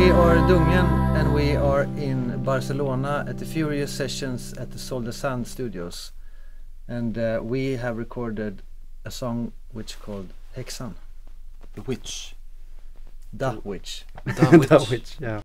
We are Dungen and we are in Barcelona at the Furious Sessions at the Sol de Sants Studios, and we have recorded a song which called Häxan. The Witch. The Witch. The Witch. The Witch, yeah.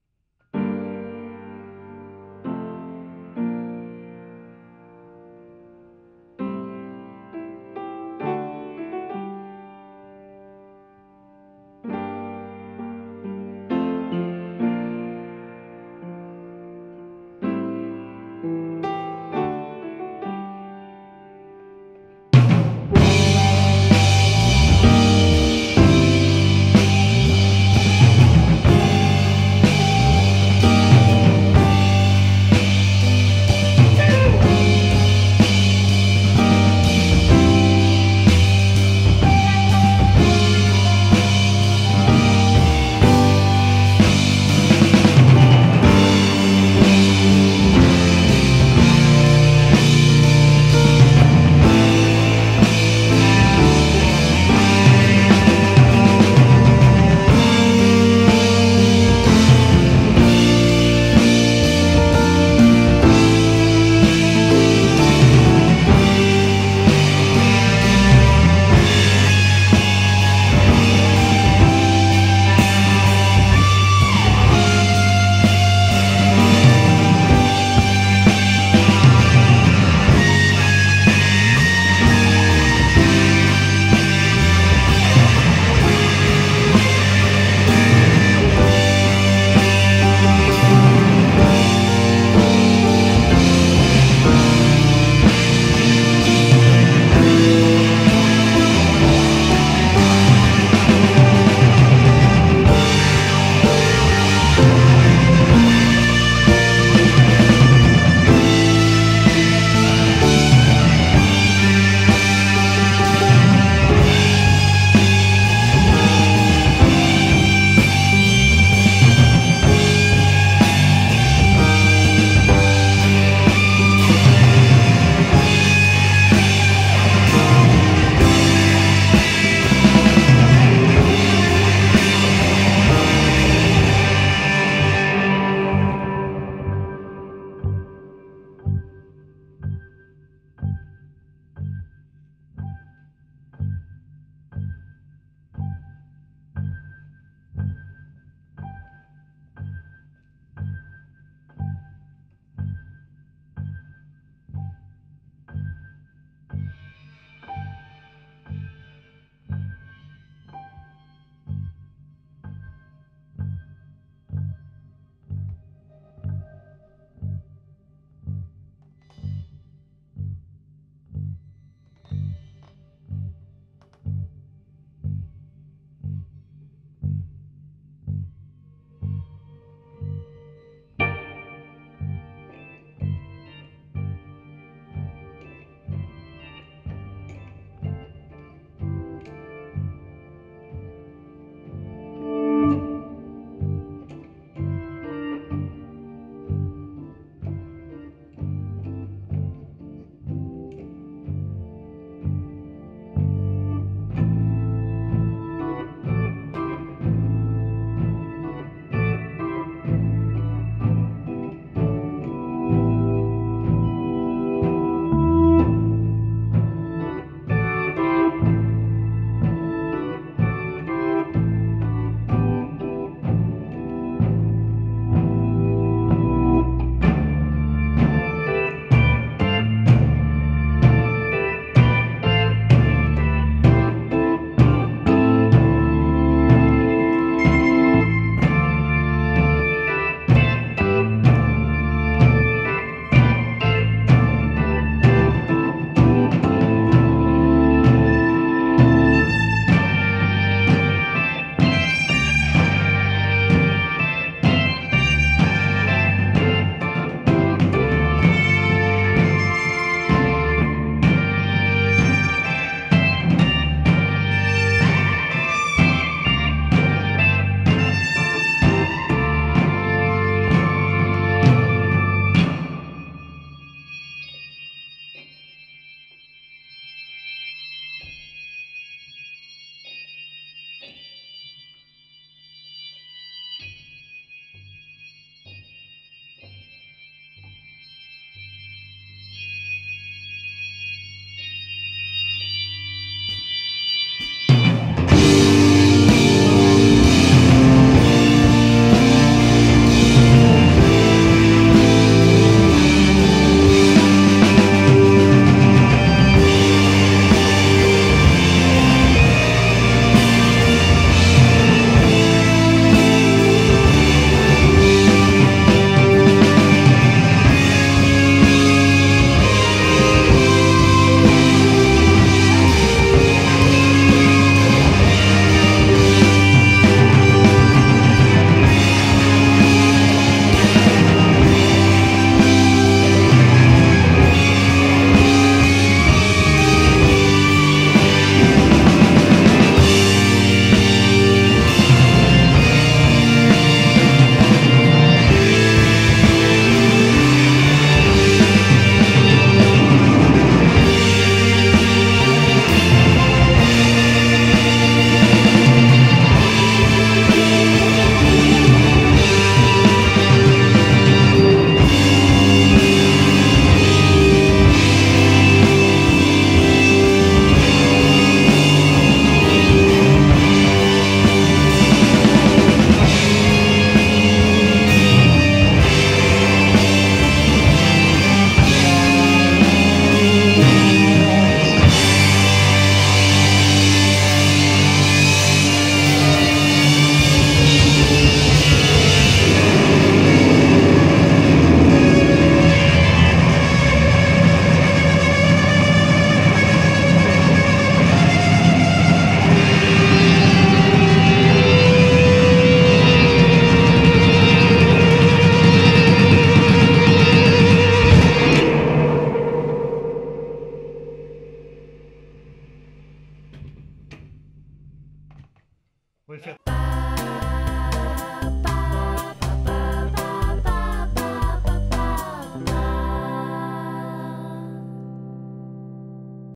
Perfecto.